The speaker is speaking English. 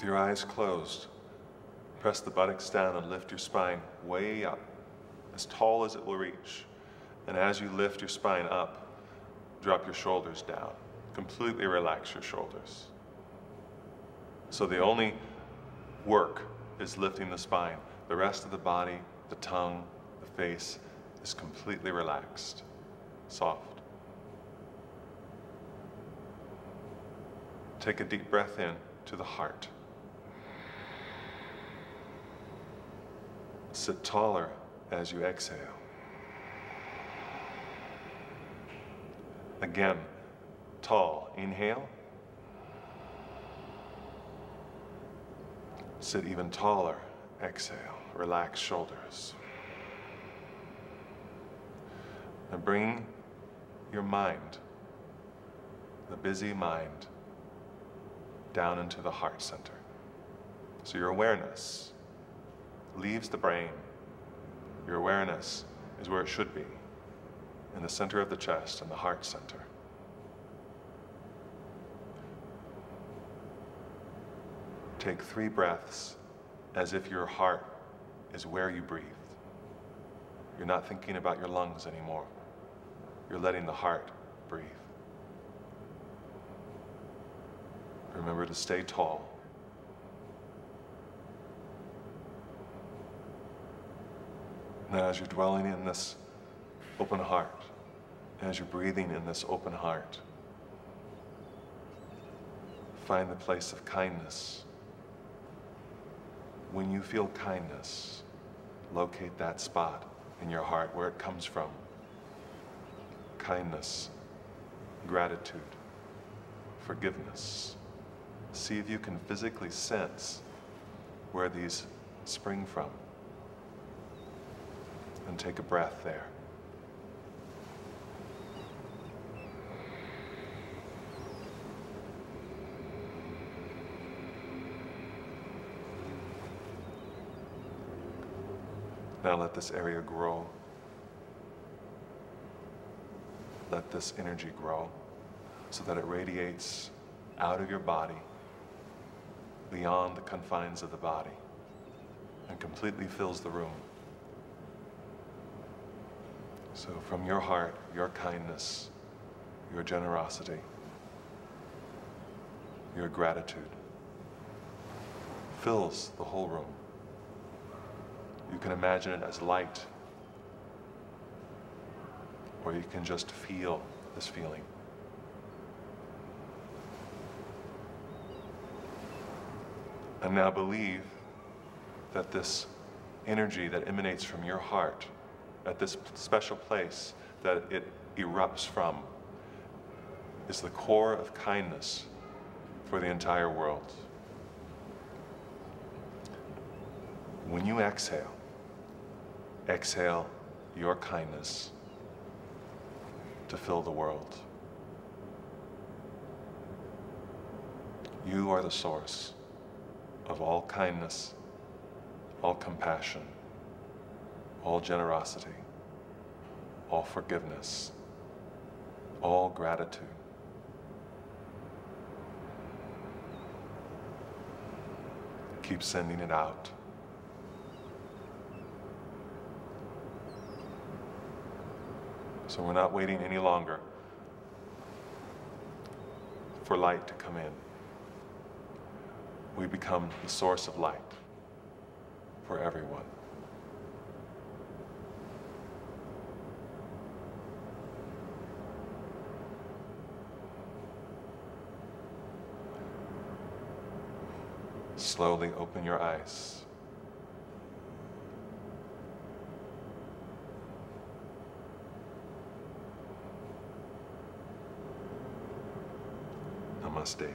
With your eyes closed, press the buttocks down and lift your spine way up, as tall as it will reach. And as you lift your spine up, drop your shoulders down. Completely relax your shoulders. So the only work is lifting the spine. The rest of the body, the tongue, the face is completely relaxed, soft. Take a deep breath in to the heart. Sit taller as you exhale. Again, tall. Inhale. Sit even taller. Exhale. Relax shoulders. And bring your mind, the busy mind, down into the heart center. So your awareness leaves the brain. Your awareness is where it should be, in the center of the chest and the heart center. Take 3 breaths as if your heart is where you breathe. You're not thinking about your lungs anymore. You're letting the heart breathe. Remember to stay tall. Now, as you're dwelling in this open heart, as you're breathing in this open heart, find the place of kindness. When you feel kindness, locate that spot in your heart where it comes from. Kindness, gratitude, forgiveness. See if you can physically sense where these spring from. And take a breath there. Now let this area grow. Let this energy grow so that it radiates out of your body, beyond the confines of the body, and completely fills the room. So from your heart, your kindness, your generosity, your gratitude fills the whole room. You can imagine it as light, or you can just feel this feeling. And now believe that this energy that emanates from your heart, at this special place that it erupts from, is the core of kindness for the entire world. When you exhale, exhale your kindness to fill the world. You are the source of all kindness, all compassion, all generosity, all forgiveness, all gratitude. Keep sending it out. So we're not waiting any longer for light to come in. We become the source of light for everyone. Slowly open your eyes. Namaste.